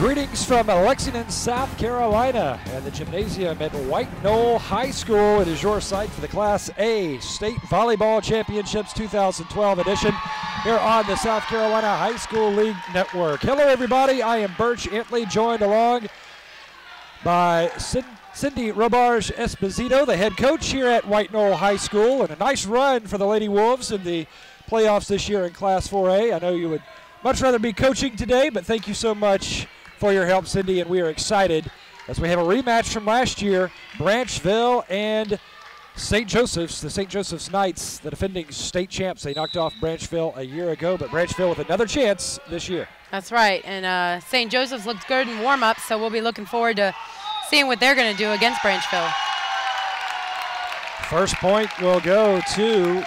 Greetings from Lexington, South Carolina, and the gymnasium at White Knoll High School. It is your site for the Class A State Volleyball Championships 2012 edition here on the South Carolina High School League Network. Hello, everybody. I am Birch Antley, joined along by Cindy Robarge Esposito, the head coach here at White Knoll High School, and a nice run for the Lady Wolves in the playoffs this year in Class 4A. I know you would much rather be coaching today, but thank you so much for your help, Cindy, and we are excited as we have a rematch from last year, Branchville and St. Joseph's, the St. Joseph's Knights, the defending state champs. They knocked off Branchville a year ago, but Branchville with another chance this year. That's right, and St. Joseph's looked good in warm-up, so we'll be looking forward to seeing what they're going to do against Branchville. First point will go to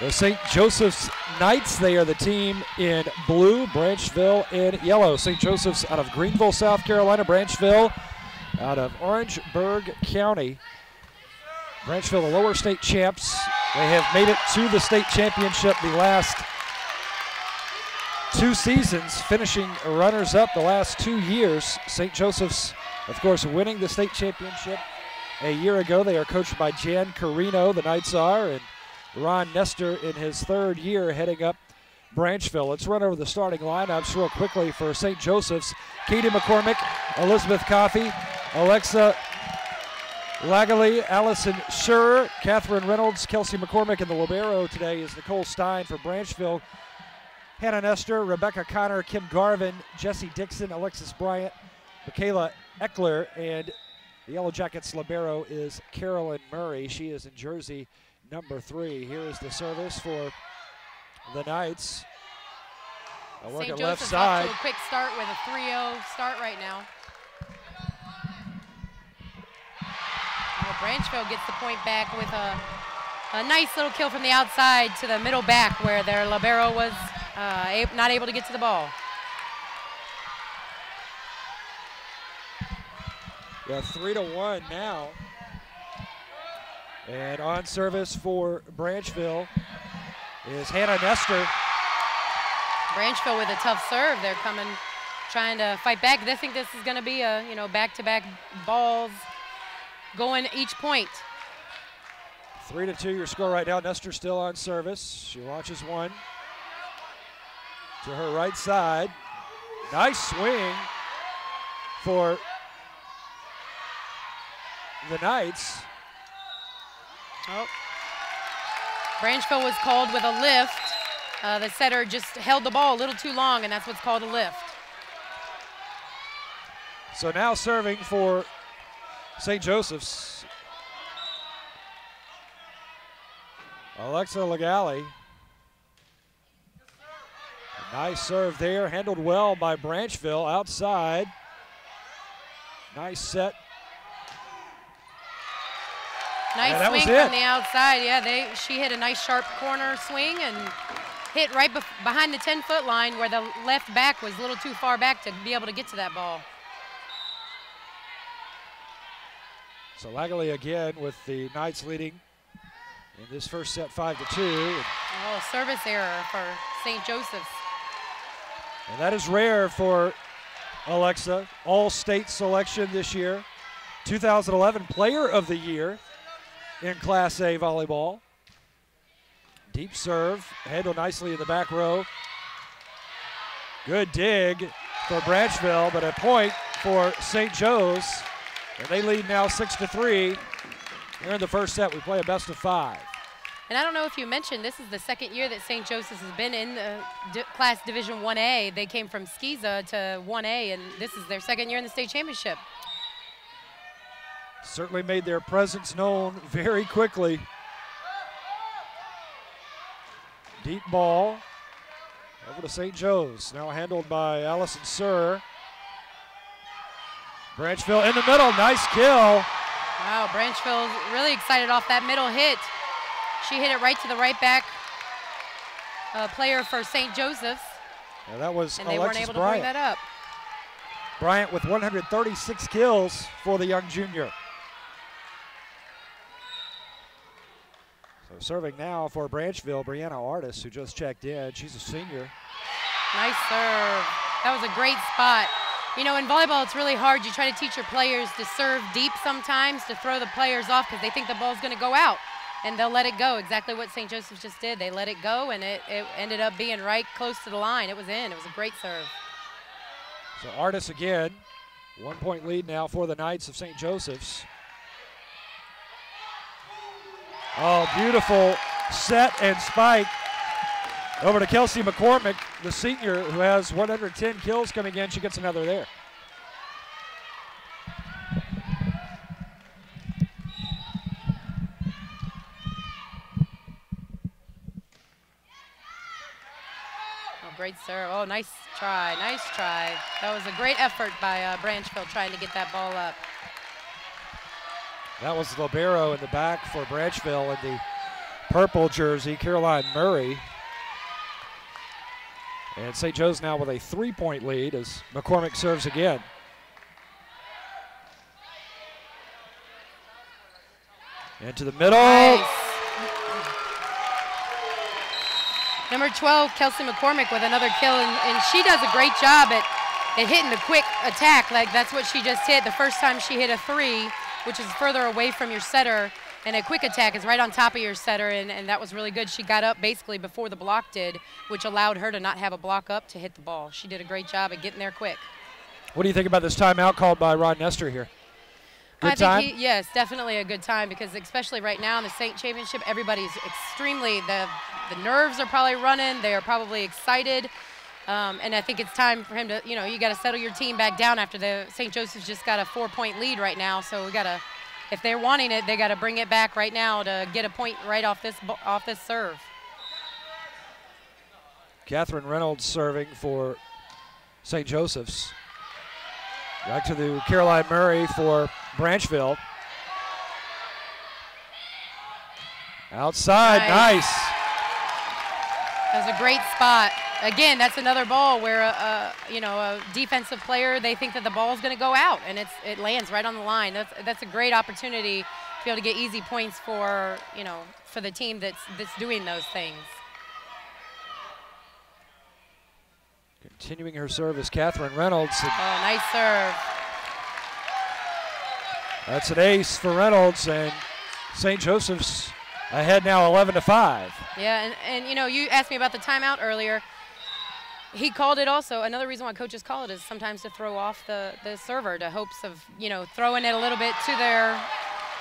the St. Joseph's Knights. They are the team in blue, Branchville in yellow. St. Joseph's out of Greenville, South Carolina. Branchville out of Orangeburg County. Branchville, the lower state champs. They have made it to the state championship the last two seasons, finishing runners-up the last 2 years. St. Joseph's, of course, winning the state championship a year ago. They are coached by Jan Carino, the Knights are, and Ron Nestor in his third year heading up Branchville. Let's run over the starting lineups real quickly for St. Joseph's. Katie McCormick, Elizabeth Coffey, Alexa Lagaly, Allison Shur, Katherine Reynolds, Kelsey McCormick, and the libero today is Nicole Stein for Branchville. Hannah Nestor, Rebecca Connor, Kim Garvin, Jesse Dixon, Alexis Bryant, Michaela Eckler, and the Yellow Jackets libero is Carolyn Murray. She is in jersey number 3. Here is the service for the Knights. A work at left side. St. Joseph's up to a quick start with a 3-0 start right now. Well, Branchville gets the point back with a nice little kill from the outside to the middle back where their libero was not able to get to the ball. Yeah, 3-1 now. And on service for Branchville is Hannah Nestor. Branchville with a tough serve. They're coming, trying to fight back. They think this is going to be a, you know, back-to-back balls going each point. 3-2 your score right now. Nestor still on service. She launches one to her right side. Nice swing for the Knights. Oh. Branchville was called with a lift. The setter just held the ball a little too long, and that's what's called a lift. So now serving for St. Joseph's, Alexa Lagaly. A nice serve there, handled well by Branchville outside. Nice set. Nice swing from the outside. Yeah, she hit a nice sharp corner swing and hit right behind the 10-foot line where the left back was a little too far back to be able to get to that ball. So Lagaly again with the Knights leading in this first set 5-2. Oh, service error for St. Joseph's. And that is rare for Alexa. All-state selection this year. 2011 Player of the Year in Class A volleyball. Deep serve, handled nicely in the back row. Good dig for Branchville, but a point for St. Joe's. And they lead now 6-3. Here in the first set, we play a best of 5. And I don't know if you mentioned, this is the second year that St. Joseph's has been in the Class Division 1A. They came from Skeeza to 1A, and this is their second year in the state championship. Certainly made their presence known very quickly. Deep ball over to St. Joe's. Now handled by Allison Shur. Branchville in the middle, nice kill. Wow, Branchville's really excited off that middle hit. She hit it right to the right back player for St. Joseph's. Now that was and Alexis they weren't able Bryant. To bring that up. Bryant with 136 kills for the young junior. So serving now for Branchville, Brianna Artis, who just checked in. She's a senior. Nice serve. That was a great spot. You know, in volleyball, it's really hard. You try to teach your players to serve deep sometimes to throw the players off because they think the ball's going to go out, and they'll let it go. Exactly what St. Joseph's just did. They let it go, and it ended up being right close to the line. It was in. It was a great serve. So Artis again, 1-point lead now for the Knights of St. Joseph's. Oh, beautiful set and spike. Over to Kelsey McCormick, the senior, who has 110 kills coming in. She gets another there. Oh, great serve. Oh, nice try. Nice try. That was a great effort by Branchville trying to get that ball up. That was libero in the back for Branchville in the purple jersey, Caroline Murray. And St. Joe's now with a 3-point lead as McCormick serves again. Into the middle. Nice. Number 12, Kelsey McCormick with another kill, and she does a great job at hitting the quick attack. Like, that's what she just hit. The first time she hit a three, which is further away from your setter, and a quick attack is right on top of your setter, and that was really good. She got up basically before the block did, which allowed her to not have a block up to hit the ball. She did a great job at getting there quick. What do you think about this timeout called by Ron Nestor here? Good time? Yes, definitely a good time, because especially right now in the state championship, everybody's extremely, the nerves are probably running. They are probably excited. And I think it's time for him to, you know, you got to settle your team back down after the St. Joseph's just got a 4-point lead right now. So we got to, if they're wanting it, they got to bring it back right now to get a point right off this serve. Katherine Reynolds serving for St. Joseph's. Back to the Caroline Murray for Branchville. Outside, nice. That was a great spot. Again, that's another ball where a defensive player, they think that the ball is going to go out, and it lands right on the line. That's a great opportunity to be able to get easy points for the team that's doing those things. Continuing her serve is Katherine Reynolds. Oh, nice serve. That's an ace for Reynolds, and St. Joseph's ahead now 11-5. Yeah, and you asked me about the timeout earlier. He called it also. Another reason why coaches call it is sometimes to throw off the server to hopes of, throwing it a little bit to their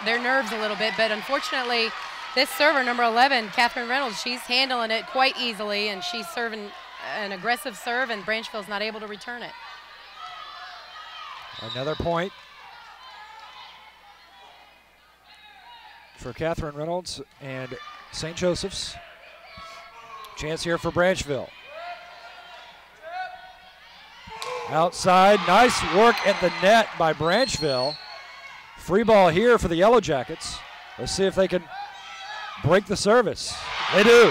nerves a little bit. But unfortunately, this server, number 11, Katherine Reynolds, she's handling it quite easily, and she's serving an aggressive serve, and Branchville's not able to return it. Another point for Katherine Reynolds and St. Joseph's. Chance here for Branchville. Outside, nice work at the net by Branchville. Free ball here for the Yellow Jackets. Let's see if they can break the service. They do.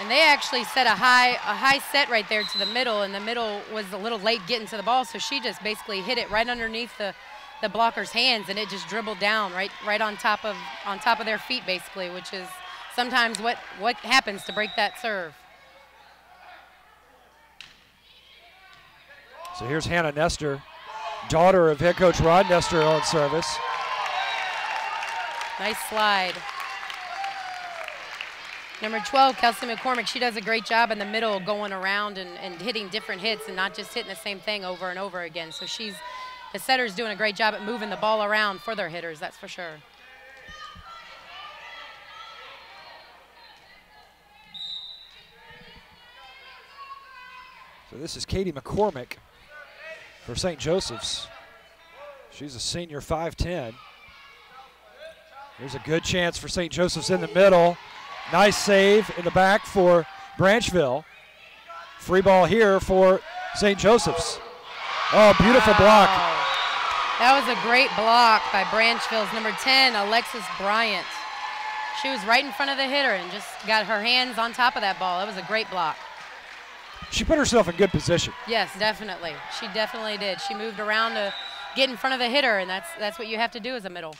And they actually set a high set right there to the middle, and the middle was a little late getting to the ball, so she just basically hit it right underneath the blocker's hands, and it just dribbled down right on top of their feet, basically, which is sometimes what happens to break that serve. So here's Hannah Nestor, daughter of head coach Ron Nestor, on service. Nice slide. Number 12, Kelsey McCormick, she does a great job in the middle going around and hitting different hits and not just hitting the same thing over and over again. So the setter's doing a great job at moving the ball around for their hitters, that's for sure. So this is Katie McCormick for St. Joseph's. She's a senior, 5'10". There's a good chance for St. Joseph's in the middle. Nice save in the back for Branchville. Free ball here for St. Joseph's. Oh, beautiful block. That was a great block by Branchville's number 10, Alexis Bryant. She was right in front of the hitter and just got her hands on top of that ball. That was a great block. She put herself in good position. Yes, definitely. She definitely did. She moved around to get in front of the hitter, and that's what you have to do as a middle.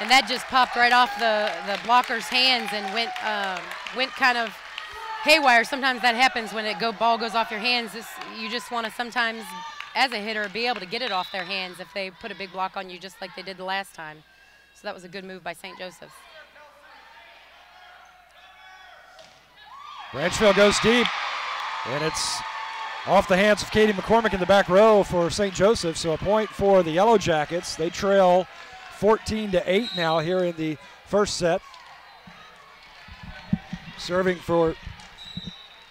And that just popped right off the blocker's hands and went kind of haywire. Sometimes that happens when ball goes off your hands. You just want to sometimes, as a hitter, be able to get it off their hands if they put a big block on you, just like they did the last time. So that was a good move by St. Joseph's. Branchville goes deep, and it's off the hands of Katie McCormick in the back row for St. Joseph, so a point for the Yellow Jackets. They trail 14-8 now here in the first set. Serving for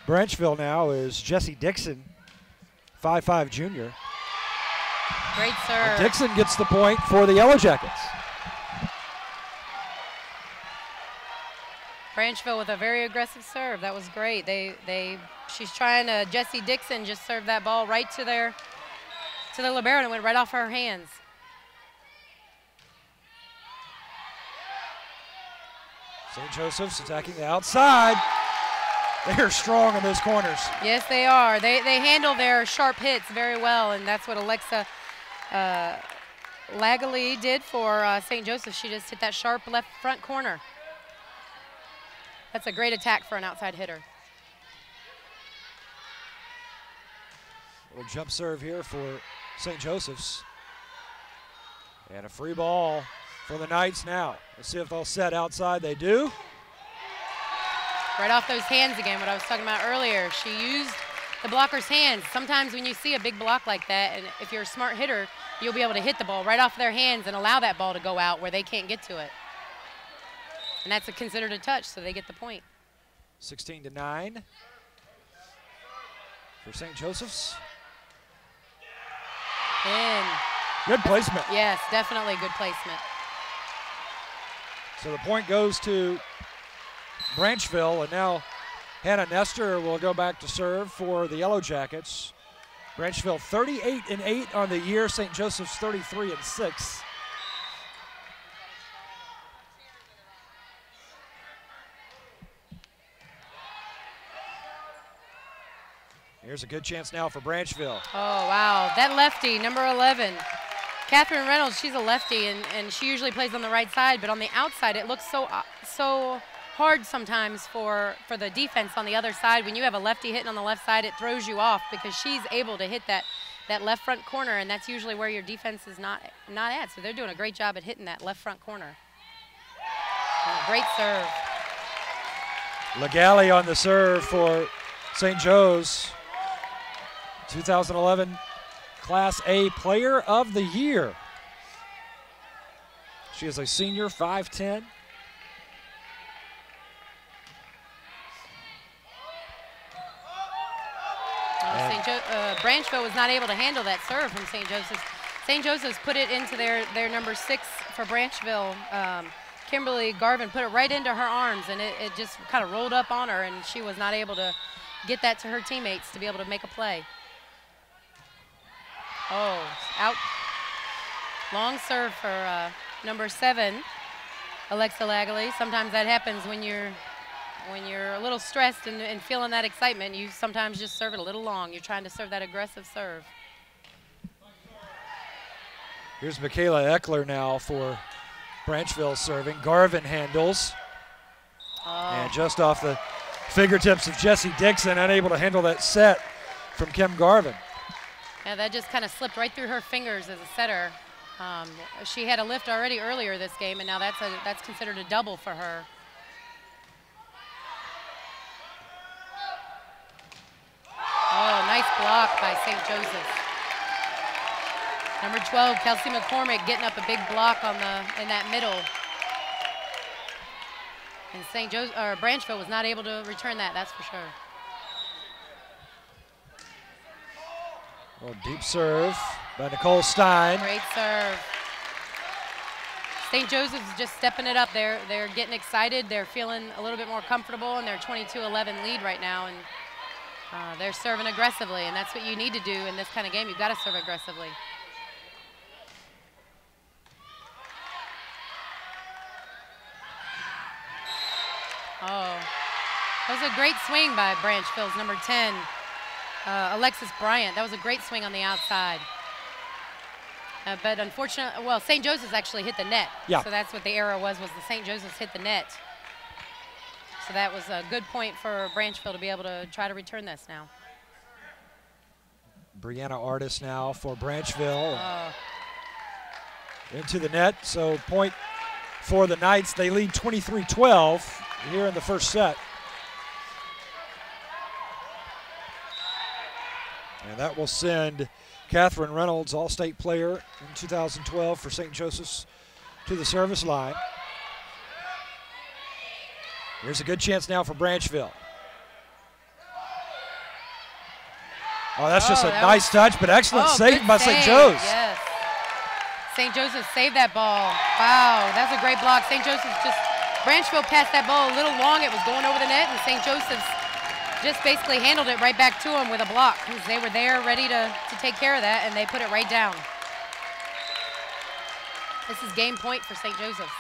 Branchville now is Jesse Dixon, 5'5" junior. Great serve. And Dixon gets the point for the Yellow Jackets. Branchville with a very aggressive serve. That was great. She's trying to, Jessie Dixon just served that ball right to their libero, and it went right off her hands. St. Joseph's attacking the outside. They're strong in those corners. Yes, they are. They handle their sharp hits very well, and that's what Alexa Lagaly did for St. Joseph. She just hit that sharp left front corner. That's a great attack for an outside hitter. Little jump serve here for St. Joseph's. And a free ball for the Knights now. Let's see if they'll set outside. They do. Right off those hands again, what I was talking about earlier. She used the blocker's hands. Sometimes when you see a big block like that, and if you're a smart hitter, you'll be able to hit the ball right off their hands and allow that ball to go out where they can't get to it. And that's considered a touch, so they get the point. 16-9 for St. Joseph's. In. Good placement. Yes, definitely good placement. So the point goes to Branchville, and now Hannah Nestor will go back to serve for the Yellow Jackets. Branchville 38-8 on the year, St. Joseph's 33-6. Here's a good chance now for Branchville. Oh, wow. That lefty, number 11. Katherine Reynolds, she's a lefty, and she usually plays on the right side, but on the outside it looks so hard sometimes for the defense on the other side. When you have a lefty hitting on the left side, it throws you off because she's able to hit that left front corner, and that's usually where your defense is not at. So they're doing a great job at hitting that left front corner. And a great serve. Lagaly on the serve for St. Joe's. 2011 Class A Player of the Year. She is a senior, 5'10". Branchville was not able to handle that serve from St. Joseph's. St. Joseph's put it into their number 6 for Branchville. Kimberly Garvin put it right into her arms, and it just kind of rolled up on her, and she was not able to get that to her teammates to be able to make a play. Oh, out. Long serve for number 7, Alexa Lagaly. Sometimes that happens when you're a little stressed and feeling that excitement. You sometimes just serve it a little long. You're trying to serve that aggressive serve. Here's Michaela Eckler now for Branchville serving. Garvin handles. Oh. And just off the fingertips of Jesse Dixon, unable to handle that set from Kim Garvin. Yeah, that just kind of slipped right through her fingers as a setter. She had a lift already earlier this game, and now that's considered a double for her. Oh, nice block by St. Joseph's. Number 12, Kelsey McCormick, getting up a big block in that middle. And St. Joseph, or Branchville was not able to return that, that's for sure. Well, deep serve by Nicole Stein. Great serve. St. Joseph's just stepping it up. They're getting excited. They're feeling a little bit more comfortable, and they're 22-11 lead right now, and they're serving aggressively, and that's what you need to do in this kind of game. You've got to serve aggressively. Oh, that was a great swing by Branchville's number 10. Alexis Bryant, that was a great swing on the outside. But unfortunately, well, St. Joseph's actually hit the net. Yeah. So that's what the error was the St. Joseph's hit the net. So that was a good point for Branchville to be able to try to return this now. Brianna Artis now for Branchville. Into the net, so point for the Knights. They lead 23-12 here in the first set. And that will send Katherine Reynolds, All-State player in 2012 for St. Joseph's, to the service line. Here's a good chance now for Branchville. Oh, that's just a nice touch, but excellent save by St. Joe's. Yes. St. Joseph's saved that ball. Wow, that's a great block. St. Joseph's just, Branchville passed that ball a little long. It was going over the net, and St. Joseph's just basically handled it right back to him with a block. They were there ready to take care of that, and they put it right down. This is game point for St. Joseph's.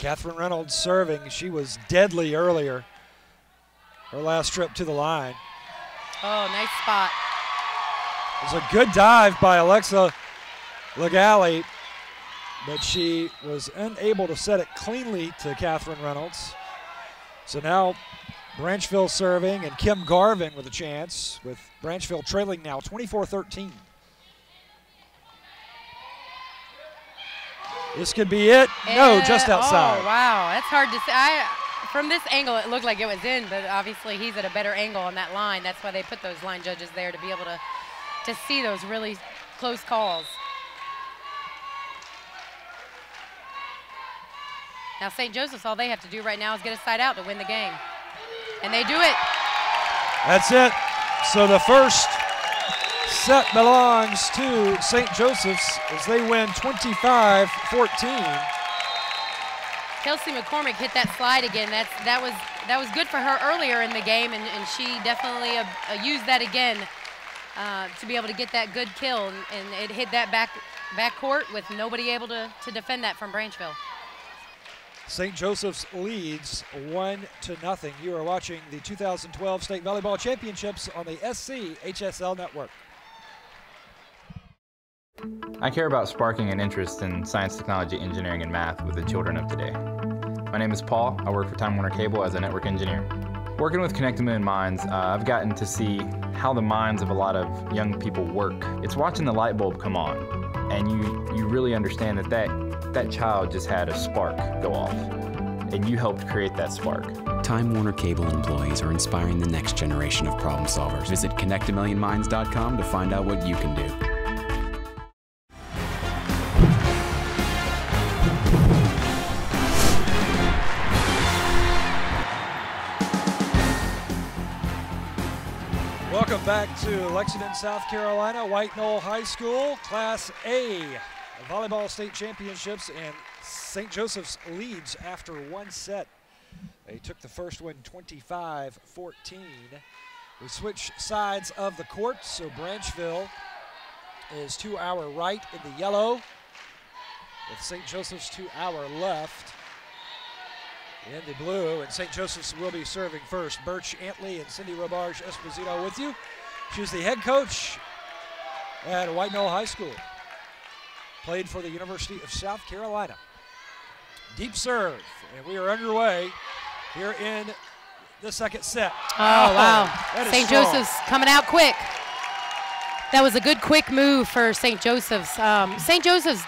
Katherine Reynolds serving. She was deadly earlier, her last trip to the line. Oh, nice spot. It was a good dive by Alexa Lagaly, but she was unable to set it cleanly to Katherine Reynolds. So now Branchville serving, and Kim Garvin with a chance, with Branchville trailing now 24-13. This could be it. No, just outside. Oh, wow. That's hard to say. From this angle, it looked like it was in, but obviously he's at a better angle on that line. That's why they put those line judges there, to be able to see those really close calls. Now St. Joseph's, all they have to do right now is get a side out to win the game. And they do it. That's it. So the first set belongs to St. Joseph's as they win 25-14. Kelsey McCormick hit that slide again. That was good for her earlier in the game, and she definitely used that again to be able to get that good kill, and it hit that back court with nobody able to defend that from Branchville. St. Joseph's leads 1-0. You are watching the 2012 State Volleyball Championships on the SCHSL Network. I care about sparking an interest in science, technology, engineering, and math with the children of today. My name is Paul. I work for Time Warner Cable as a network engineer. Working with Connected Moon Minds, I've gotten to see how the minds of a lot of young people work. It's watching the light bulb come on, and you really understand that child just had a spark go off, and you helped create that spark. Time Warner Cable employees are inspiring the next generation of problem solvers. Visit connectamillionminds.com to find out what you can do. Welcome back to Lexington, South Carolina, White Knoll High School, Class A Volleyball State Championships, and St. Joseph's leads after one set. They took the first one 25-14. We switch sides of the court, so Branchville is to our right in the yellow, with St. Joseph's to our left in the blue, and St. Joseph's will be serving first. Birch Antley and Cindy Robarge Esposito with you. She's the head coach at White Knoll High School. Played for the University of South Carolina. Deep serve, and we are underway here in the second set. Oh, wow. St. Joseph's coming out quick. That was a good quick move for St. Joseph's. St. Joseph's,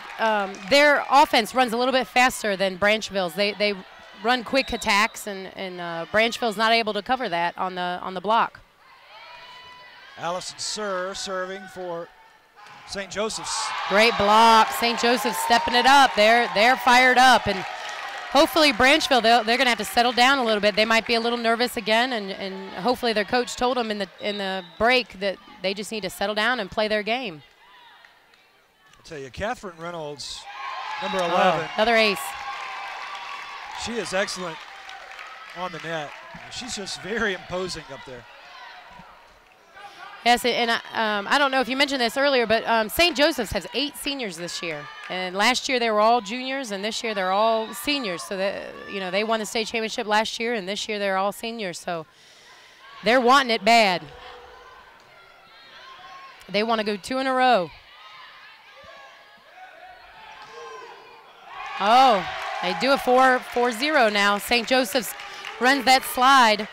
their offense runs a little bit faster than Branchville's. They run quick attacks, and Branchville's not able to cover that on the block. Allison Shur serving for St. Joseph's. Great block. St. Joseph's stepping it up. They're fired up, and hopefully Branchville, they're going to have to settle down a little bit. They might be a little nervous again, and hopefully their coach told them in the break that they just need to settle down and play their game. I'll tell you, Katherine Reynolds, number 11. Another ace. She is excellent on the net. She's just very imposing up there. Yes, and I don't know if you mentioned this earlier, but St. Joseph's has 8 seniors this year. And last year they were all juniors, and this year they're all seniors. So they won the state championship last year, and this year they're all seniors. So they're wanting it bad. They want to go 2 in a row. Oh, they do a 4-0 now. St. Joseph's runs that slide.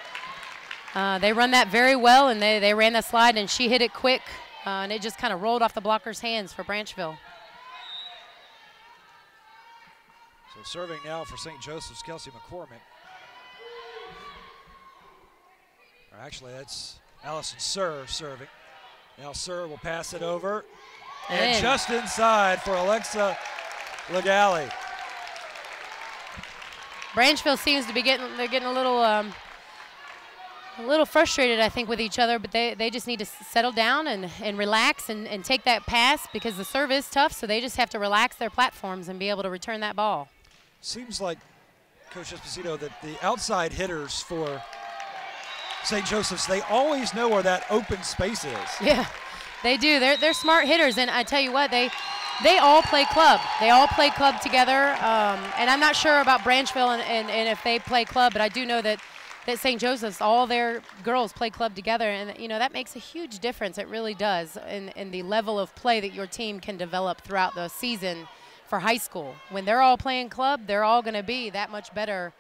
They run that very well, and they ran that slide, and she hit it quick, and it just kind of rolled off the blocker's hands for Branchville. So serving now for St. Joseph's, Kelsey McCormick. Or actually, that's Allison Shur serving. Now Shur will pass it over, and just inside for Alexa Lagaly. Branchville seems to be getting a little frustrated, I think, with each other, but they just need to settle down and relax and take that pass, because the serve is tough, so they just have to relax their platforms and be able to return that ball. Seems like, Coach Esposito, that the outside hitters for St. Joseph's, they always know where that open space is. Yeah, they do. They're smart hitters, and I tell you what, they all play club. They all play club together, and I'm not sure about Branchville and if they play club, but I do know that St. Joseph's, all their girls play club together, and you know that makes a huge difference. It really does in the level of play that your team can develop throughout the season for high school. When they're all playing club, they're all going to be that much better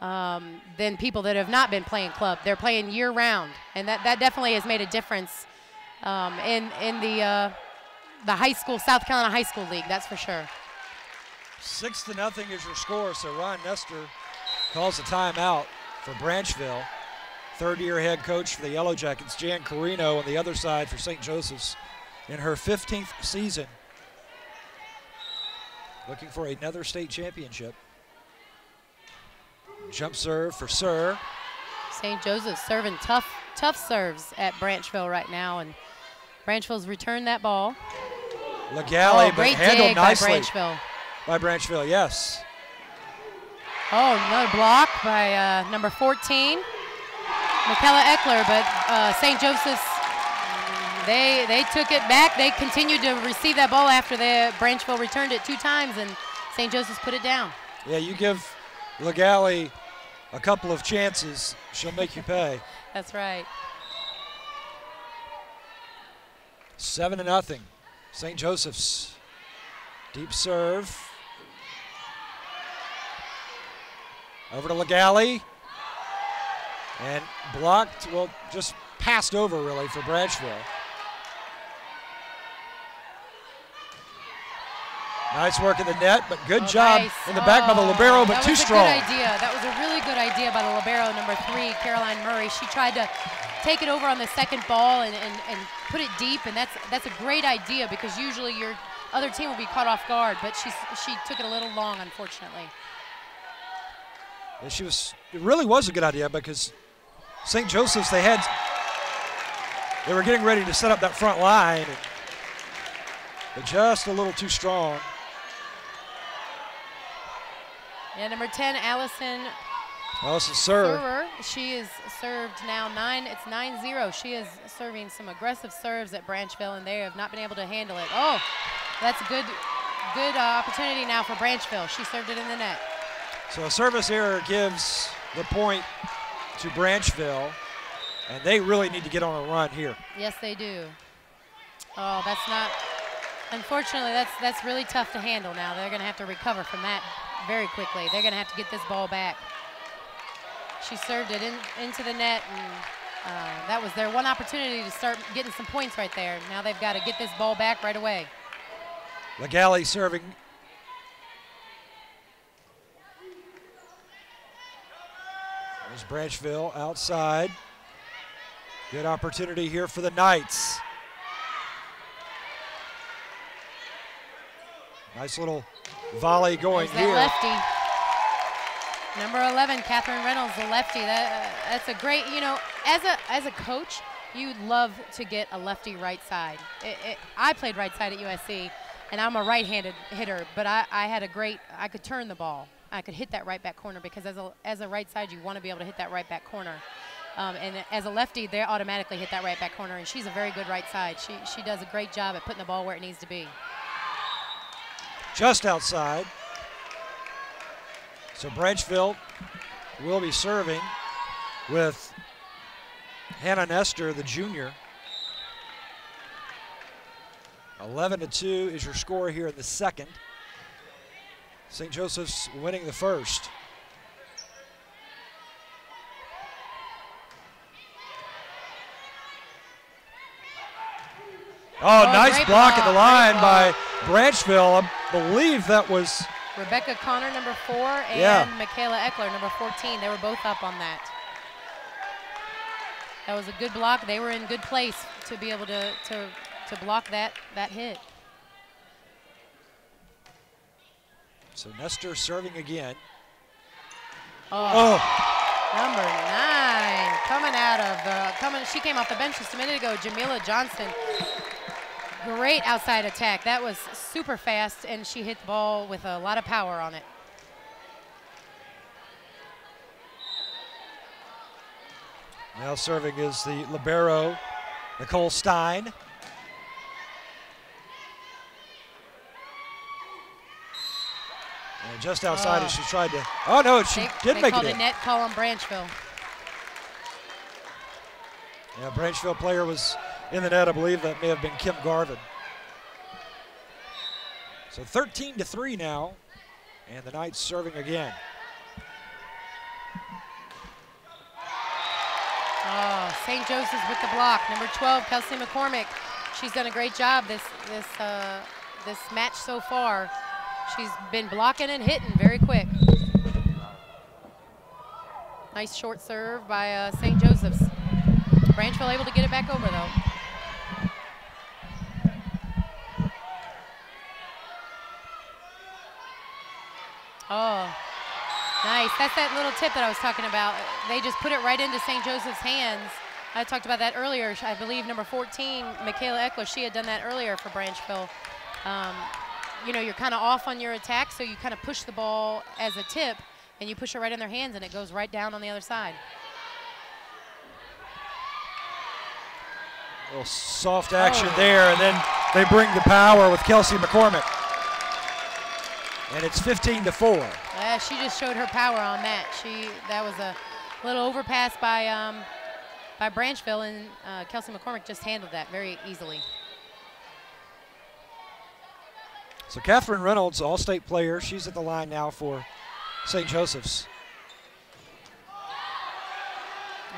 than people that have not been playing club. They're playing year-round, and that definitely has made a difference in the high school, South Carolina High School League, that's for sure. 6-0 is your score, so Ron Nestor calls a timeout for Branchville. Third-year head coach for the Yellow Jackets, Jan Carino, on the other side for St. Joseph's in her 15th season, looking for another state championship. Jump serve for Shur. St. Joseph's serving tough serves at Branchville right now, and Branchville's returned that ball. Lagaly, but handled nicely by Branchville, yes. Oh, another block by number 14, Michaela Eckler, but St. Joseph's, they took it back. They continued to receive that ball after Branchville returned it 2 times, and St. Joseph's put it down. Yeah, you give Lagaly a couple of chances, she'll make you pay. That's right. 7-0, St. Joseph's. Deep serve. Over to Lagaly. And blocked, well, just passed over really for Branchville. Nice work in the net, but good job in the back by the libero, but too strong. That was a good idea. That was a really good idea by the libero, number 3, Caroline Murray. She tried to take it over on the second ball and put it deep, and that's a great idea, because usually your other team will be caught off guard, but she took it a little long, unfortunately. And it really was a good idea, because St. Joseph's, they were getting ready to set up that front line, but just a little too strong. Yeah, number 10, Allison Shur. She is served now 9. It's 9-0. She is serving some aggressive serves at Branchville, and they have not been able to handle it. Oh, that's a good opportunity now for Branchville. She served it in the net. So a service error gives the point to Branchville, and they really need to get on a run here. Yes, they do. Oh, that's not. Unfortunately, that's really tough to handle now. They're going to have to recover from that very quickly. They're going to have to get this ball back. She served it into the net, and that was their one opportunity to start getting some points right there. Now they've got to get this ball back right away. Lagaly serving. There's Branchville outside. Good opportunity here for the Knights. Nice little volley going here. Lefty. Number 11, Katherine Reynolds, the lefty. That's a great, you know, as a coach, you love to get a lefty right side. I played right side at USC, and I'm a right-handed hitter, but I could turn the ball. I could hit that right back corner, because as a right side, you want to be able to hit that right back corner. And as a lefty, they automatically hit that right back corner, and she's a very good right side. She does a great job at putting the ball where it needs to be. Just outside. So Branchville will be serving with Hannah Nestor, the junior. 11-2 is your score here in the second. St. Joseph's winning the first. Oh, nice block at the line by Branchville. I believe that was Rebecca Connor, number 4, and Michaela Eckler, number 14. They were both up on that. That was a good block. They were in good place to be able to block that hit. So Nestor serving again. Number 9 coming out of the She came off the bench just a minute ago. Jamila Johnson. Great outside attack. That was super fast, and she hit the ball with a lot of power on it. Now serving is the libero, Nicole Stein. And just outside as she tried to, she did make it in. They called a net call on Branchville. Yeah, Branchville player was in the net, I believe that may have been Kim Garvin. So 13-3 now, and the Knights serving again. St. Joseph's with the block. Number 12, Kelsey McCormick. She's done a great job this match so far. She's been blocking and hitting very quick. Nice short serve by St. Joseph's. Branchville able to get it back over though. Oh, nice. That's that little tip that I was talking about. They just put it right into St. Joseph's hands. I talked about that earlier. I believe number 14, Michaela Eckler, she had done that earlier for Branchville. You know, you're kind of off on your attack, so you kind of push the ball as a tip, and you push it right in their hands, and it goes right down on the other side. A little soft action there, and then they bring the power with Kelsey McCormick. And it's 15-4. She just showed her power on that. That was a little overpass by Branchville, and Kelsey McCormick just handled that very easily. So Katherine Reynolds, All-State player, she's at the line now for St. Joseph's.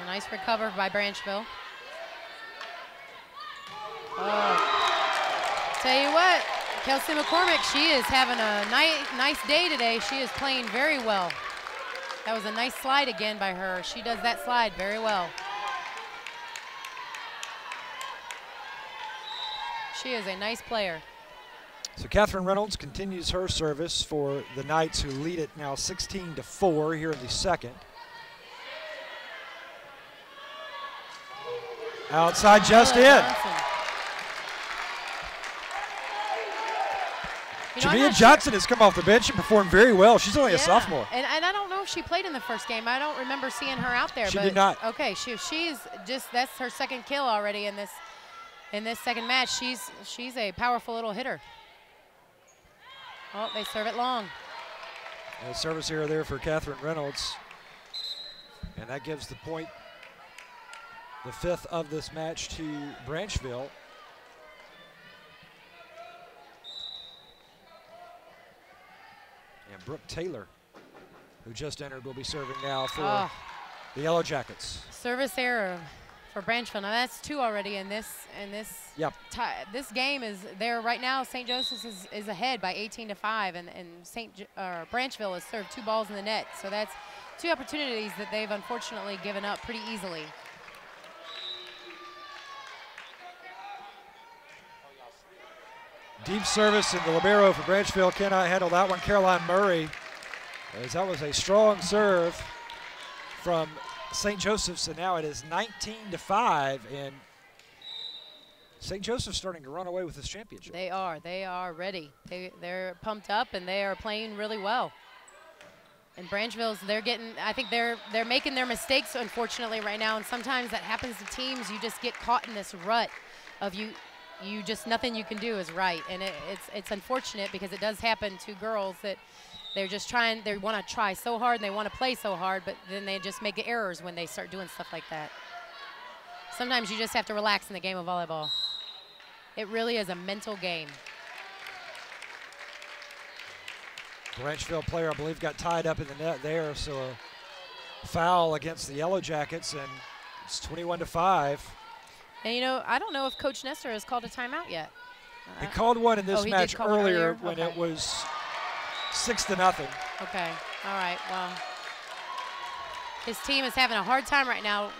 A nice recover by Branchville. Tell you what. Kelsey McCormick, she is having a nice day today. She is playing very well. That was a nice slide again by her. She does that slide very well. She is a nice player. So Katherine Reynolds continues her service for the Knights, who lead it now 16-4 here in the second. Outside just in. Jamila Johnson has come off the bench and performed very well. She's only a sophomore. And I don't know if she played in the first game. I don't remember seeing her out there. She did not. Okay, she's just, that's her second kill already in this second match. She's a powerful little hitter. Oh, they serve it long. A service error there for Katherine Reynolds. And that gives the point, the 5th of this match, to Branchville. And Brooke Taylor, who just entered, will be serving now for the Yellow Jackets. Service error for Branchville. Now that's 2 already in this game is there right now. St. Joseph's is ahead by 18-5, and Branchville has served 2 balls in the net. So that's 2 opportunities that they've unfortunately given up pretty easily. Deep service, and the libero for Branchville cannot handle that one. Caroline Murray, as that was a strong serve from St. Joseph's, and now it is 19-5, and St. Joseph's starting to run away with this championship. They are ready. They're pumped up, and they are playing really well. And Branchville's, I think they're making their mistakes, unfortunately, right now, and sometimes that happens to teams. You just get caught in this rut of you just, nothing you can do is right, and it's unfortunate because it does happen to girls that they're just trying, they want to try so hard and they want to play so hard, but then they just make errors when they start doing stuff like that. Sometimes you just have to relax in the game of volleyball. It really is a mental game. Branchville player, I believe, got tied up in the net there, so a foul against the Yellow Jackets, and it's 21-5. And, you know, I don't know if Coach Nestor has called a timeout yet. He called one in this match earlier when it was 6-0. Okay. All right. Well, his team is having a hard time right now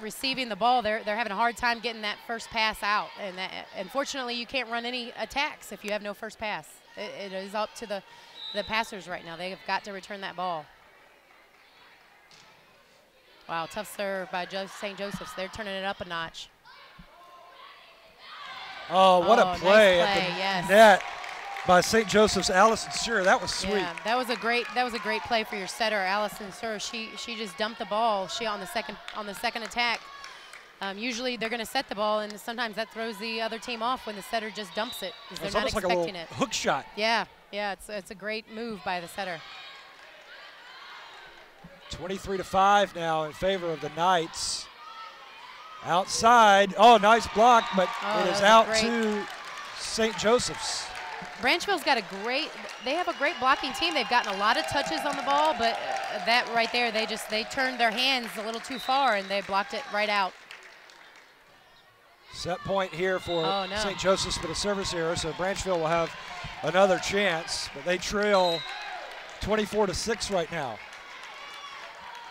receiving the ball. They're having a hard time getting that first pass out. And that, unfortunately, you can't run any attacks if you have no first pass. It is up to the passers right now. They have got to return that ball. Wow, tough serve by St. Joseph's. They're turning it up a notch. Oh, what a play, nice play at the net by St. Joseph's Allison Shur. That was sweet. Yeah, that was a great play for your setter, Allison Shur. She just dumped the ball. She on the second attack. Usually they're going to set the ball, and sometimes that throws the other team off when the setter just dumps it. They're not expecting it. It's almost like a little hook shot. Yeah, yeah, it's a great move by the setter. 23-5 now in favor of the Knights. Outside, oh, nice block, but it is out to St. Joseph's. Branchville's got they have a great blocking team. They've gotten a lot of touches on the ball, but that right there, they turned their hands a little too far and they blocked it right out. Set point here for St. Joseph's, but a service error, so Branchville will have another chance, but they trail 24-6 right now.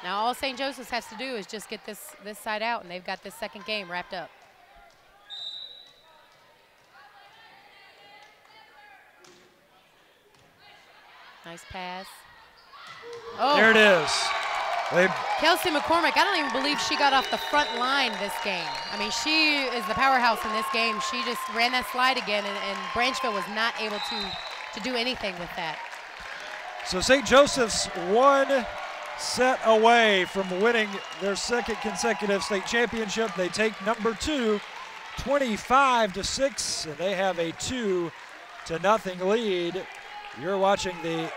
Now all St. Joseph's has to do is just get this side out, and they've got this second game wrapped up. Nice pass. Oh. There it is. Kelsey McCormick, I don't even believe she got off the front line this game. I mean, she is the powerhouse in this game. She just ran that slide again, and Branchville was not able to do anything with that. So St. Joseph's won set away from winning their second consecutive state championship. They take number 2, 25-6, and they have a 2-0 lead. You're watching the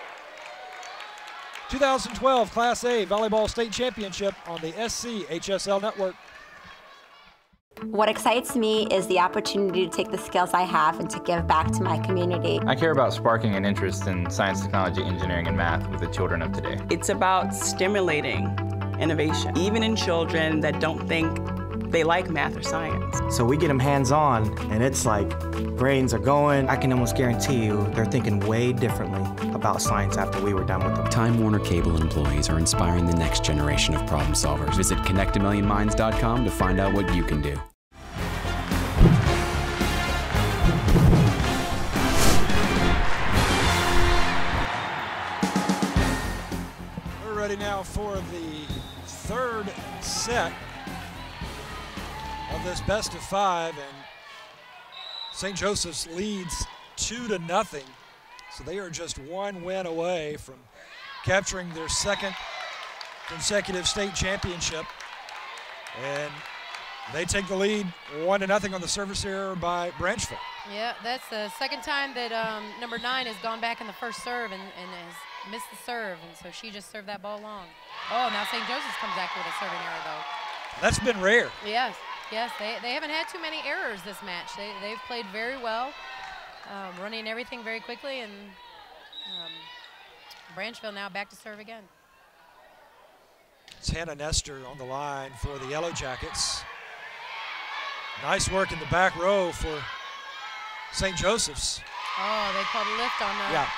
2012 Class A Volleyball State Championship on the SCHSL Network. What excites me is the opportunity to take the skills I have and to give back to my community. I care about sparking an interest in science, technology, engineering, and math with the children of today. It's about stimulating innovation, even in children that don't think they like math or science. So we get them hands-on, and it's like brains are going. I can almost guarantee you they're thinking way differently about science after we were done with them. Time Warner Cable employees are inspiring the next generation of problem solvers. Visit ConnectAMillionMinds.com to find out what you can do. We're ready now for the third set of this best of 5, and St. Joseph's leads 2-0. So they are just one win away from capturing their second consecutive state championship. And they take the lead 1-0 on the service error by Branchville. Yeah, that's the second time that number 9 has gone back in the first serve and has missed the serve, and so she just served that ball long. Oh, now St. Joseph's comes back with a serving error, though. That's been rare. Yes. Yes, they haven't had too many errors this match. They've played very well, running everything very quickly, and Branchville now back to serve again. It's Hannah Nestor on the line for the Yellow Jackets. Nice work in the back row for St. Joseph's. Oh, they called a lift on that. Yeah.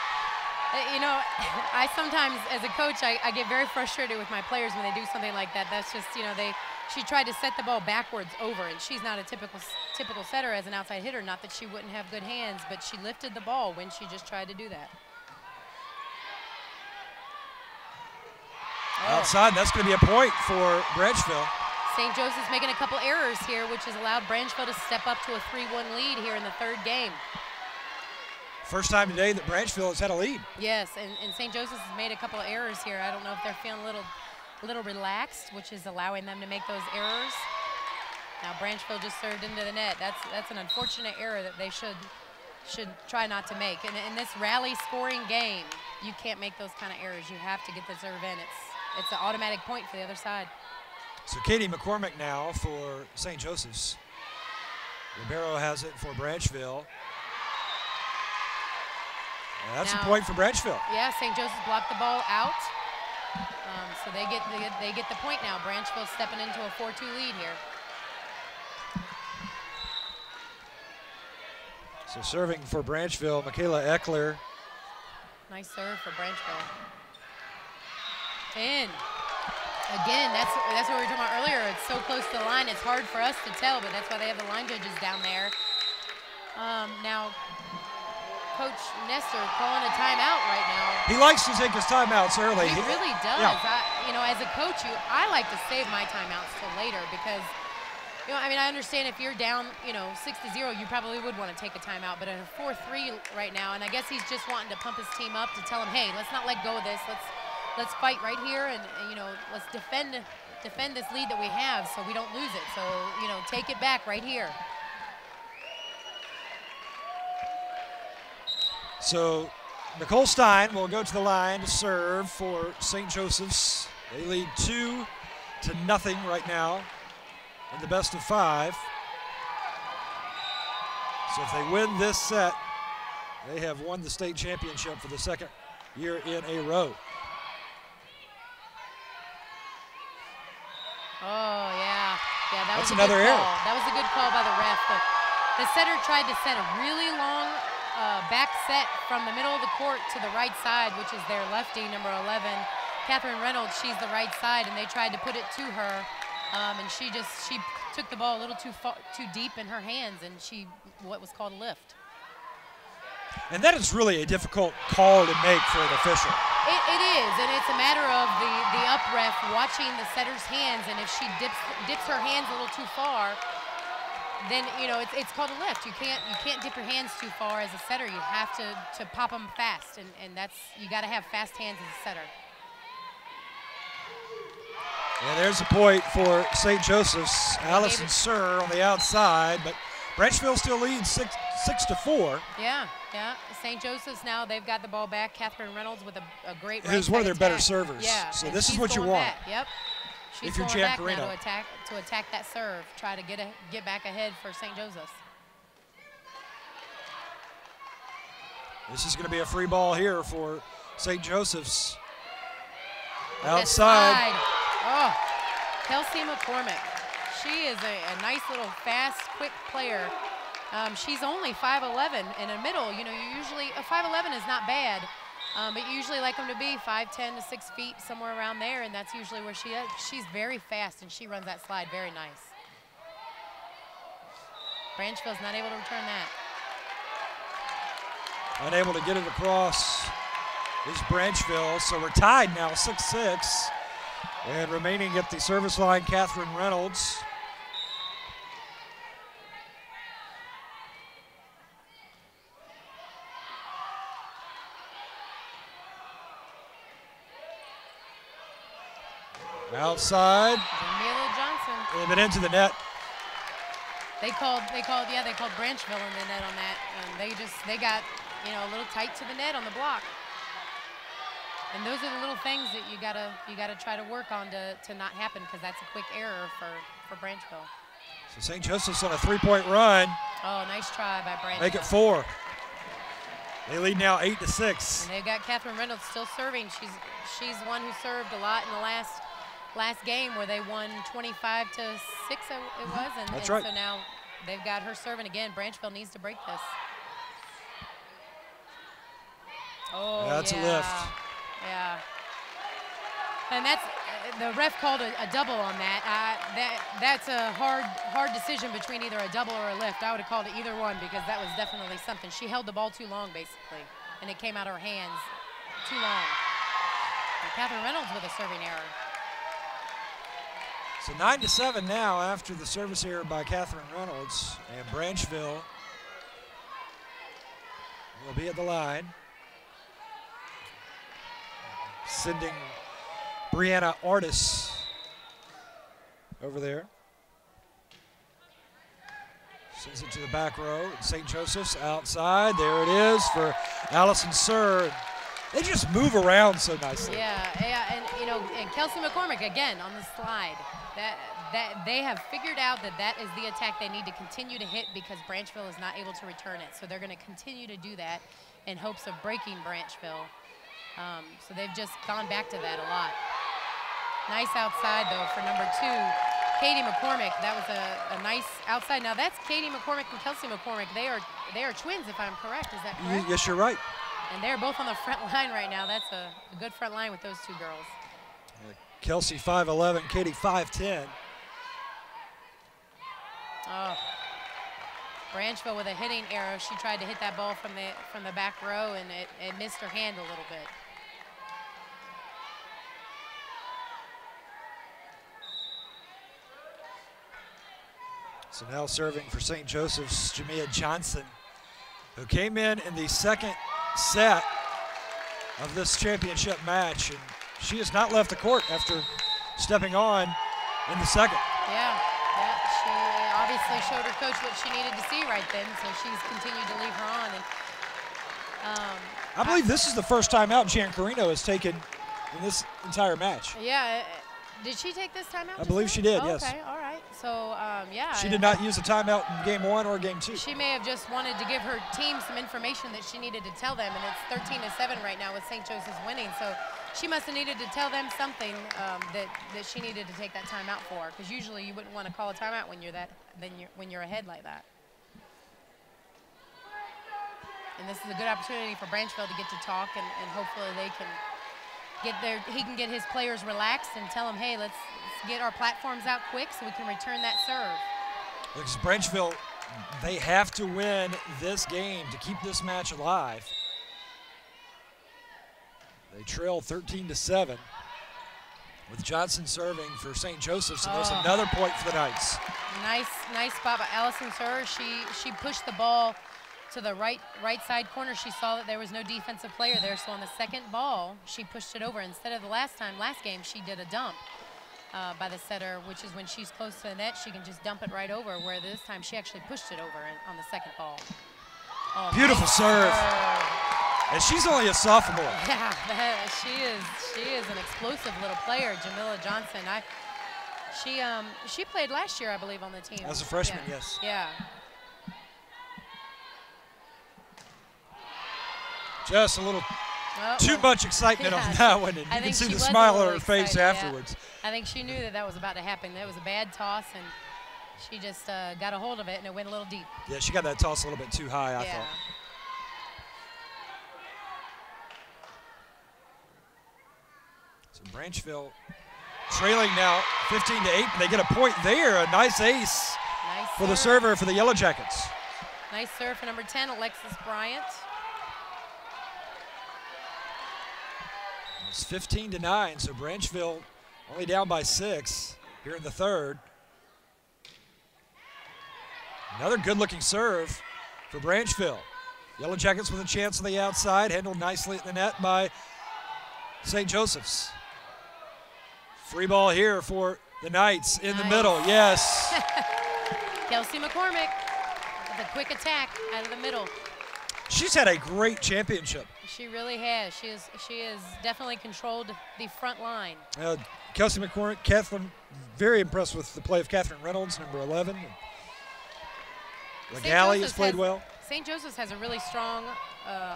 You know, I sometimes, as a coach, I get very frustrated with my players when they do something like that. That's just, you know, she tried to set the ball backwards over, and she's not a typical setter as an outside hitter. Not that she wouldn't have good hands, but she lifted the ball when she just tried to do that. Outside, that's going to be a point for Branchville. St. Joseph's making a couple errors here, which has allowed Branchville to step up to a 3-1 lead here in the third game. First time today that Branchville has had a lead. Yes, and St. Joseph's has made a couple errors here. I don't know if they're feeling a little relaxed, which is allowing them to make those errors. Now Branchville just served into the net. That's an unfortunate error that they should try not to make. And in this rally scoring game, you can't make those kind of errors. You have to get the serve in. It's an automatic point for the other side. So Katie McCormick now for St. Joseph's. Ribeiro has it for Branchville. That's now, a point for Branchville. Yeah, St. Joseph's blocked the ball out. So they get the point now. Branchville's stepping into a 4-2 lead here. So serving for Branchville, Michaela Eckler. Nice serve for Branchville. In. Again, that's what we were talking about earlier. It's so close to the line, it's hard for us to tell, but that's why they have the line judges down there. Now, Coach Nestor calling a timeout right now. He likes to take his timeouts early. He really does. Yeah. As a coach, I like to save my timeouts till later because, I understand if you're down, 6-0, you probably would want to take a timeout. But at a 4-3 right now, and I guess he's just wanting to pump his team up to tell him, hey, let's not let go of this. Let's fight right here, and let's defend this lead that we have so we don't lose it. So take it back right here. So Nicole Stein will go to the line to serve for St. Joseph's. They lead 2-0 right now in the best of 5. So if they win this set, they have won the state championship for the second year in a row. Oh, yeah. Yeah, that's another error. That was a good call by the ref. The setter tried to set a really long back set from the middle of the court to the right side, which is their lefty, number 11. Katherine Reynolds, she's the right side, and they tried to put it to her. And she took the ball a little too deep in her hands, and what was called a lift. And that is really a difficult call to make for an official. It is, and it's a matter of the up ref watching the setter's hands, and if she dips her hands a little too far, then it's called a lift. You can't dip your hands too far as a setter. You have to pop them fast, and that's, you got to have fast hands as a setter. And there's a point for St. Joseph's. Allison Shur on the outside, but Branchville still leads 6-4. Yeah. St. Joseph's now, they've got the ball back. Katherine Reynolds with a great right. Who's one of their better servers. Yeah. So this is what you want. Yep. She's going back now to attack that serve, try to get back ahead for St. Joseph's. This is going to be a free ball here for St. Joseph's. Outside. Oh, Kelsey McCormick. She is a nice little fast, quick player. She's only 5'11", and a middle, usually a 5'11" is not bad, but you usually like them to be 5'10" to 6 feet, somewhere around there, and that's usually where she is. She's very fast, and she runs that slide very nice. Branchville's not able to return that. Unable to get it across is Branchville, so we're tied now, 6-6, and remaining at the service line, Katherine Reynolds. Outside. Jamila Johnson. And then into the net. They called Branchville in the net on that. And they got, a little tight to the net on the block. And those are the little things that you gotta try to work on to not happen, because that's a quick error for Branchville. So St. Joseph's on a 3-point run. Oh, nice try by Branchville. Make it 4. They lead now 8-6. And they've got Katherine Reynolds still serving. She's one who served a lot in the last game where they won 25-6 it was, and, that's right. So now they've got her serving again. Branchville needs to break this. Oh, that's a lift. Yeah. And that's, the ref called a double on that. That's a hard decision between either a double or a lift. I would have called it either one, because that was definitely something. She held the ball too long, basically, and it came out of her hands too long. And Katherine Reynolds with a serving error. So 9-7 now after the service error by Katherine Reynolds, and Branchville will be at the line, sending Brianna Artis over there. Sends it to the back row. St. Joseph's outside. There it is for Allison Shur. They just move around so nicely. Yeah, and Kelsey McCormick again on the slide. That they have figured out that is the attack they need to continue to hit, because Branchville is not able to return it. So they're going to continue to do that in hopes of breaking Branchville. So they've just gone back to that a lot. Nice outside, though, for number 2, Katie McCormick. That was a nice outside. Now, that's Katie McCormick and Kelsey McCormick. They are twins, if I'm correct. Is that correct? Yes, you're right. And they're both on the front line right now. That's a good front line with those two girls. Kelsey 5'11", Katie 5'10". Oh, Branchville with a hitting error. She tried to hit that ball from the back row, and it missed her hand a little bit. So now serving for St. Joseph's, Jamila Johnson, who came in the second set of this championship match, and she has not left the court after stepping on in the second. Yeah, she obviously showed her coach what she needed to see right then, so she's continued to leave her on. And, I believe this is the first time out Jan Carino has taken in this entire match. Yeah, did she take this time out? I believe she did, yes. Okay, all right, so yeah. She did not use a timeout in game 1 or game 2. She may have just wanted to give her team some information that she needed to tell them, and it's 13-7 right now with St. Joseph's winning, so she must have needed to tell them something that she needed to take that timeout for, because usually you wouldn't want to call a timeout when you're ahead like that. And this is a good opportunity for Branchville to get to talk, and hopefully they can get he can get his players relaxed and tell them, hey, let's get our platforms out quick so we can return that serve. Because Branchville, they have to win this game to keep this match alive. They trail 13-7 with Johnson serving for St. Joseph's, and there's another point for the Knights. Nice spot by Allison Shur. She pushed the ball to the right side corner. She saw that there was no defensive player there, so on the second ball, she pushed it over. Instead of the last game, she did a dump by the setter, which is when she's close to the net, she can just dump it right over, where this time she actually pushed it over on the second ball. Oh, beautiful serve. And she's only a sophomore. Yeah, she is an explosive little player, Jamila Johnson. She played last year, I believe, on the team. As a freshman, yeah. Yes. Yeah. Just a little too much excitement on that one, and you can see the smile on her face afterwards. Yeah. I think she knew that was about to happen. That was a bad toss, and she just got a hold of it, and it went a little deep. Yeah, she got that toss a little bit too high, I thought. Branchville trailing now 15-8. They get a point there. A nice ace for the server for the Yellow Jackets. Nice serve for number 10, Alexis Bryant. It's 15-9, so Branchville only down by 6 here in the third. Another good-looking serve for Branchville. Yellow Jackets with a chance on the outside, handled nicely at the net by St. Joseph's. Free ball here for the Knights in the middle, yes. Kelsey McCormick with a quick attack out of the middle. She's had a great championship. She really has. She is definitely controlled the front line. Kelsey McCormick, Katherine, very impressed with the play of Katherine Reynolds, number 11. Lagaly has played well. St. Joseph's has a really strong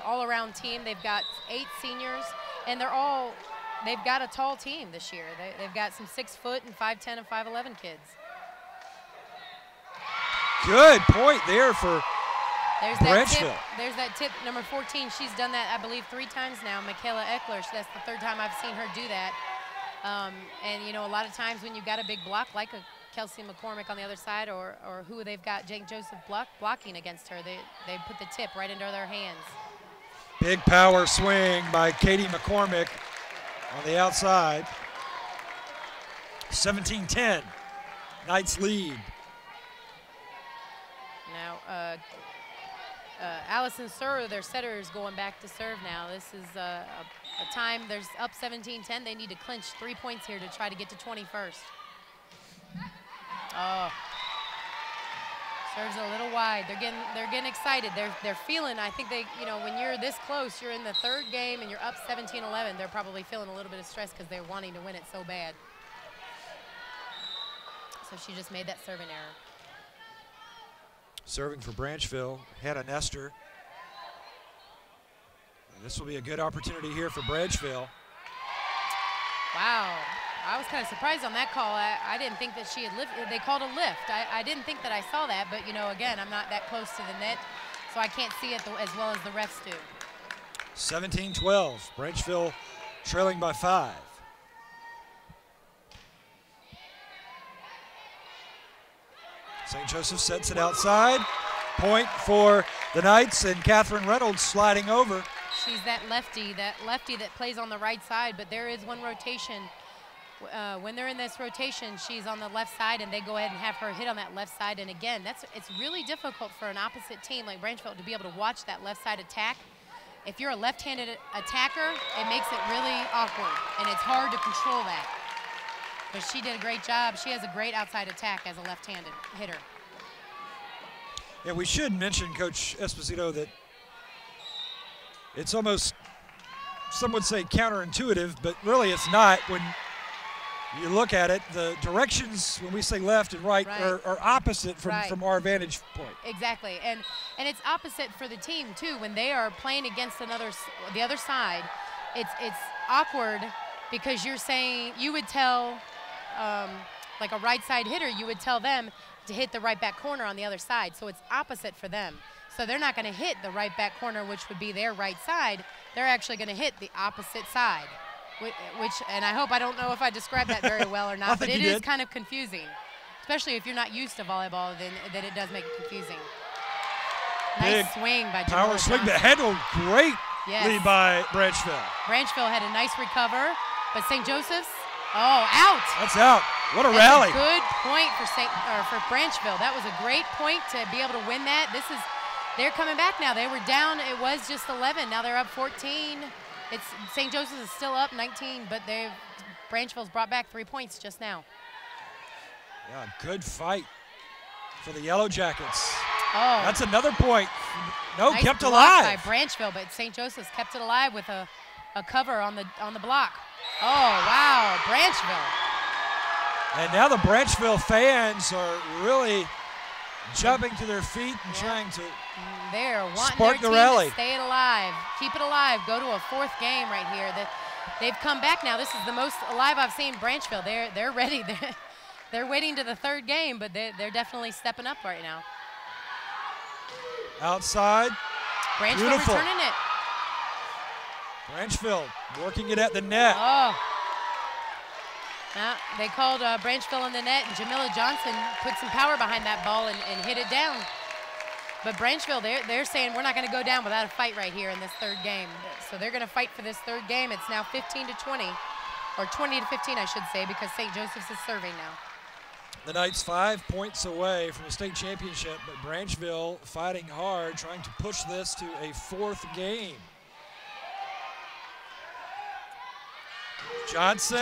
all-around team. They've got 8 seniors, and they've got a tall team this year. They've got some 6 foot and 5'10" and 5'11" kids. Good point there for Branchville. There's that tip, number 14. She's done that, I believe, 3 times now. Michaela Eckler, that's the 3rd time I've seen her do that. And, you know, a lot of times when you've got a big block, like a Kelsey McCormick on the other side, or who they've got, St. Joseph blocking against her, they put the tip right into their hands. Big power swing by Katie McCormick on the outside. 17-10, Knights lead. Now, Allison Shur, their setter, is going back to serve now. This is a time, there's up 17-10. They need to clinch 3 points here to try to get to 21st. Oh. Serves a little wide. They're getting excited. They're feeling. I think when you're this close, you're in the 3rd game and you're up 17-11. They're probably feeling a little bit of stress because they're wanting to win it so bad. So she just made that serving error. Serving for Branchville, Hannah Nestor. This will be a good opportunity here for Branchville. Wow, I was kind of surprised on that call. I didn't think that she had lift. They called a lift. I didn't think that I saw that, but you know, again, I'm not that close to the net, so I can't see it as well as the refs do. 17-12, Branchville trailing by 5. St. Joseph sets it outside. Point for the Knights, and Katherine Reynolds sliding over. She's that lefty that plays on the right side, but there is one rotation. When they're in this rotation, she's on the left side, and they go ahead and have her hit on that left side. And again, it's really difficult for an opposite team like Branchville to be able to watch that left side attack. If you're a left-handed attacker, it makes it really awkward, and it's hard to control that. But she did a great job. She has a great outside attack as a left-handed hitter. Yeah, we should mention, Coach Esposito, that it's almost, some would say counterintuitive, but really it's not when you look at it. The directions, when we say left and right. Are opposite from our vantage point. Exactly, and it's opposite for the team too. When they are playing against the other side, it's awkward because you're saying, you would tell, like a right side hitter, you would tell them to hit the right back corner on the other side, so it's opposite for them. So they're not gonna hit the right back corner, which would be their right side. They're actually gonna hit the opposite side. Which, and I hope, I don't know if I described that very well or not, but it is kind of confusing, especially if you're not used to volleyball, then it does make it confusing. Nice swing by Jamila. Power swing, the handle, great lead by Branchville. Branchville had a nice recover, but St. Joseph's, oh, out. That's out. What a rally. A good point for Branchville. That was a great point to be able to win that. They're coming back now. They were down, it was just 11, now they're up 14. It's St. Joseph's is still up 19, but Branchville's brought back 3 points just now. Yeah, good fight for the Yellow Jackets. Oh, that's another point. No, nice kept alive by Branchville, but St. Joseph's kept it alive with a cover on the block. Oh wow, Branchville! And now the Branchville fans are really jumping to their feet and trying to wanting their team to stay it alive, keep it alive, go to a fourth game right here. They've come back now. This is the most alive I've seen Branchville. They're ready. They're waiting to the third game, but they're definitely stepping up right now. Outside, Branchville returning it. Branchville working it at the net. Oh. Now, they called Branchville in the net, and Jamila Johnson put some power behind that ball and hit it down. But Branchville, they're saying we're not going to go down without a fight right here in this third game. So they're going to fight for this third game. It's now 15-20, or 20-15, I should say, because St. Joseph's is serving now. The Knights 5 points away from the state championship, but Branchville fighting hard, trying to push this to a fourth game. Johnson,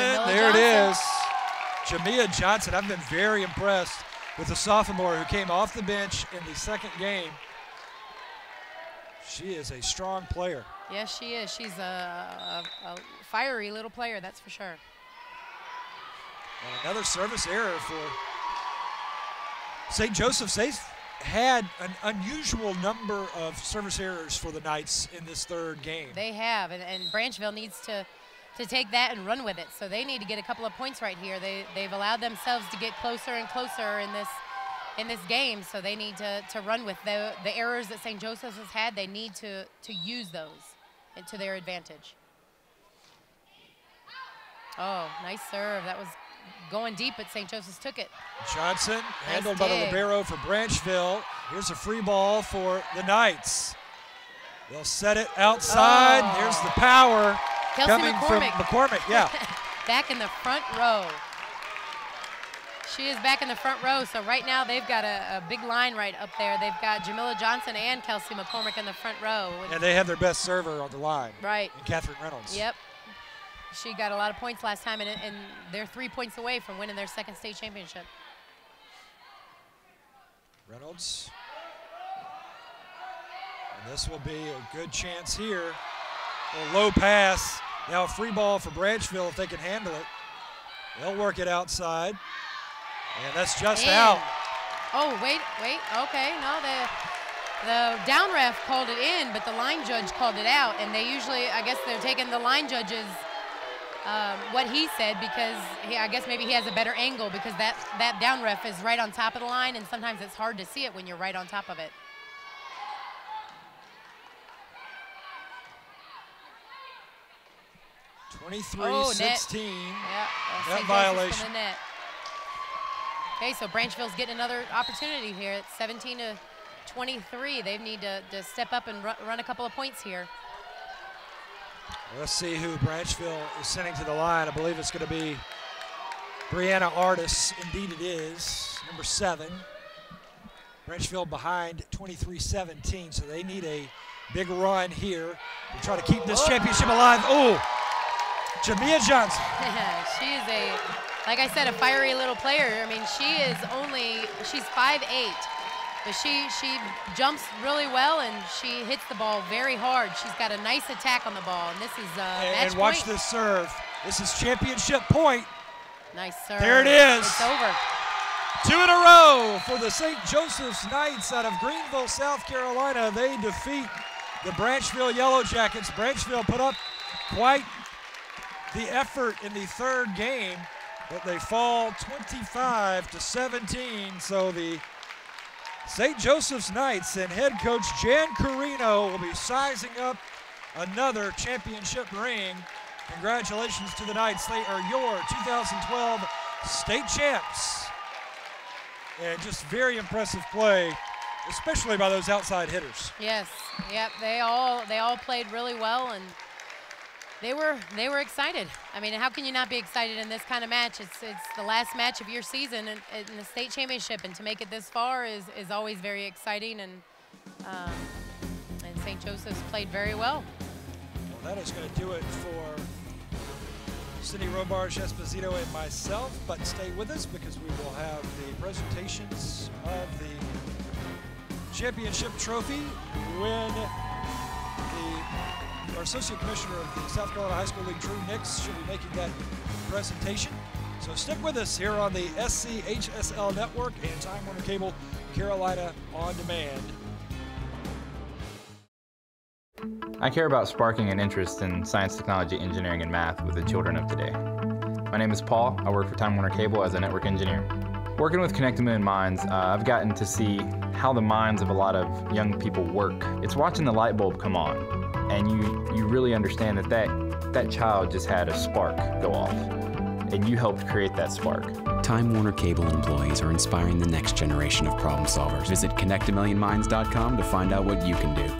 Jamila Johnson. I've been very impressed with the sophomore who came off the bench in the second game. She is a strong player. Yes, she is. She's a fiery little player, that's for sure. And another service error for St. Joseph's. They've had an unusual number of service errors for the Knights in this third game. They have, and Branchville needs to take that and run with it. So they need to get a couple of points right here. They've allowed themselves to get closer and closer in this game, so they need to run with the errors that St. Joseph's has had. They need to use those to their advantage. Oh, nice serve. That was going deep, but St. Joseph's took it. Johnson, handled by the libero for Branchville. Here's a free ball for the Knights. They'll set it outside. Oh. There's the power. Kelsey McCormick. From McCormick, back in the front row. She is back in the front row, so right now they've got a big line right up there. They've got Jamila Johnson and Kelsey McCormick in the front row. And they have their best server on the line. Right. And Katherine Reynolds. Yep. She got a lot of points last time, and they're 3 points away from winning their second state championship. Reynolds. And this will be a good chance here. A low pass, now a free ball for Branchville if they can handle it. They'll work it outside. And that's just out. Oh, wait, okay. No, The down ref called it in, but the line judge called it out, and they usually, I guess they're taking the line judge's, what he said, because he, I guess maybe he has a better angle, because that down ref is right on top of the line, and sometimes it's hard to see it when you're right on top of it. Oh, 16. Yep. That violation. The net. Okay, so Branchville's getting another opportunity here. It's 17-23. They need to step up and run a couple of points here. Let's see who Branchville is sending to the line. I believe it's going to be Brianna Artis. Indeed it is, number 7. Branchville behind 23-17, so they need a big run here to try to keep this championship alive. Oh, Jamila Johnson. She is a, like I said, a fiery little player. I mean, she is only, she's 5'8", but she jumps really well, and she hits the ball very hard. She's got a nice attack on the ball, and this is match point. And watch this serve. This is championship point. Nice serve. There it is. It's over. 2 in a row for the St. Joseph's Knights out of Greenville, South Carolina. They defeat the Branchville Yellow Jackets. Branchville put up quite the effort in the third game, but they fall 25-17. So the St. Joseph's Knights and head coach Jan Carino will be sizing up another championship ring. Congratulations to the Knights. They are your 2012 state champs. And just very impressive play, especially by those outside hitters. Yes, yep, they all played really well, and they were excited. I mean, how can you not be excited in this kind of match? It's the last match of your season in the state championship, and to make it this far is always very exciting, and St. Joseph's played very well. Well, that is going to do it for Cindy Robarge Esposito and myself, but stay with us because we will have the presentations of the championship trophy when our Associate Commissioner of the South Carolina High School League, Drew Nicks, should be making that presentation. So stick with us here on the SCHSL Network and Time Warner Cable, Carolina On Demand. I care about sparking an interest in science, technology, engineering, and math with the children of today. My name is Paul. I work for Time Warner Cable as a network engineer. Working with Connected Moon Minds, I've gotten to see how the minds of a lot of young people work. It's watching the light bulb come on, and you really understand that child just had a spark go off, and you helped create that spark. Time Warner Cable employees are inspiring the next generation of problem solvers. Visit connectamillionminds.com to find out what you can do.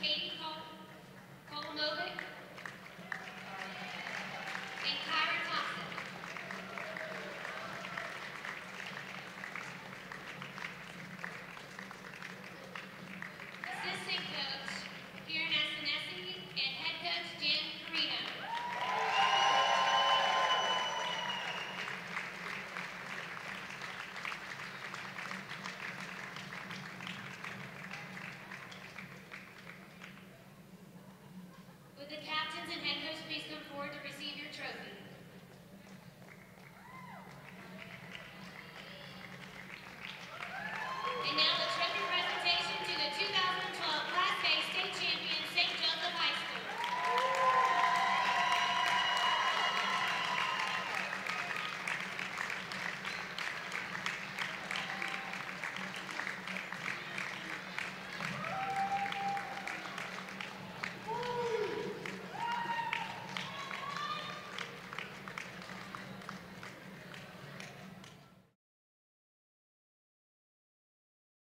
Please come forward to receive your trophy.